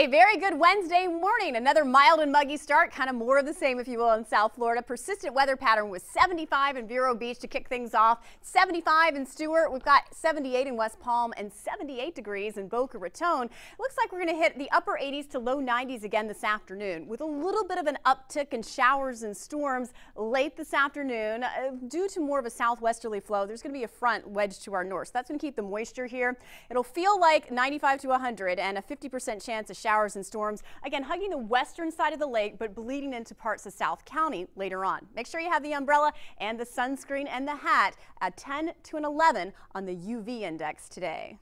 A very good Wednesday morning. Another mild and muggy start, kind of more of the same, if you will, in South Florida. Persistent weather pattern with 75 in Vero Beach to kick things off. 75 in Stewart. We've got 78 in West Palm and 78 degrees in Boca Raton. It looks like we're going to hit the upper 80s to low 90s again this afternoon, with a little bit of an uptick in showers and storms late this afternoon. Due to more of a southwesterly flow, there's going to be a front wedge to our north. So that's going to keep the moisture here. It'll feel like 95 to 100 and a 50% chance of showers and storms, again hugging the western side of the lake but bleeding into parts of South County later on. Make sure you have the umbrella and the sunscreen and the hat. A 10 to an 11 on the UV index today.